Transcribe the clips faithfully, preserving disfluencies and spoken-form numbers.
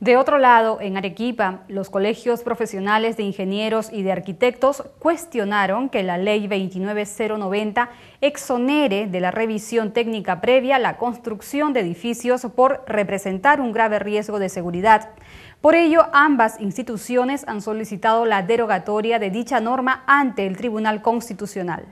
De otro lado, en Arequipa, los colegios profesionales de ingenieros y de arquitectos cuestionaron que la Ley veintinueve mil noventa exonere de la revisión técnica previa la construcción de edificios por representar un grave riesgo de seguridad. Por ello, ambas instituciones han solicitado la derogatoria de dicha norma ante el Tribunal Constitucional.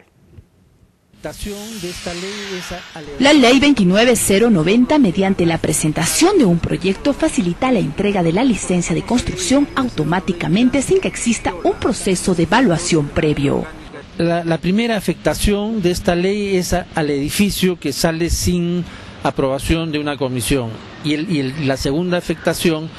La Ley veintinueve mil noventa, mediante la presentación de un proyecto, facilita la entrega de la licencia de construcción automáticamente sin que exista un proceso de evaluación previo. La, la primera afectación de esta ley es a, al edificio que sale sin aprobación de una comisión, y, el, y el, la segunda afectación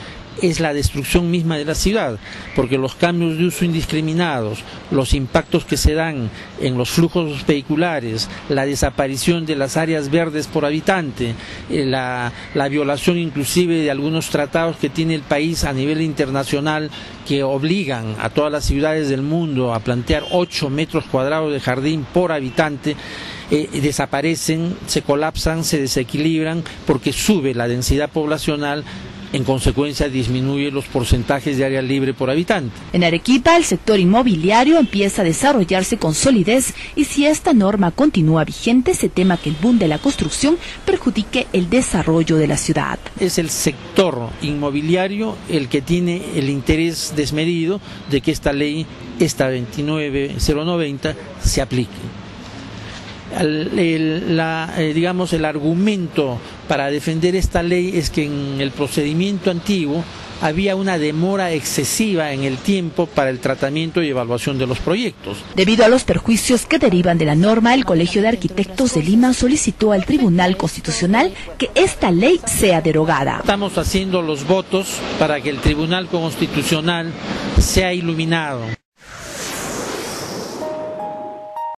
es la destrucción misma de la ciudad, porque los cambios de uso indiscriminados, los impactos que se dan en los flujos vehiculares, la desaparición de las áreas verdes por habitante, eh, la, la violación inclusive de algunos tratados que tiene el país a nivel internacional que obligan a todas las ciudades del mundo a plantear ocho metros cuadrados de jardín por habitante, eh, desaparecen, se colapsan, se desequilibran porque sube la densidad poblacional. En consecuencia, disminuye los porcentajes de área libre por habitante. En Arequipa, el sector inmobiliario empieza a desarrollarse con solidez y si esta norma continúa vigente, se tema que el boom de la construcción perjudique el desarrollo de la ciudad. Es el sector inmobiliario el que tiene el interés desmedido de que esta ley, esta veintinueve mil noventa, se aplique. El, el, la, eh, digamos, el argumento para defender esta ley es que en el procedimiento antiguo había una demora excesiva en el tiempo para el tratamiento y evaluación de los proyectos. Debido a los perjuicios que derivan de la norma, el Colegio de Arquitectos de Lima solicitó al Tribunal Constitucional que esta ley sea derogada. Estamos haciendo los votos para que el Tribunal Constitucional sea iluminado.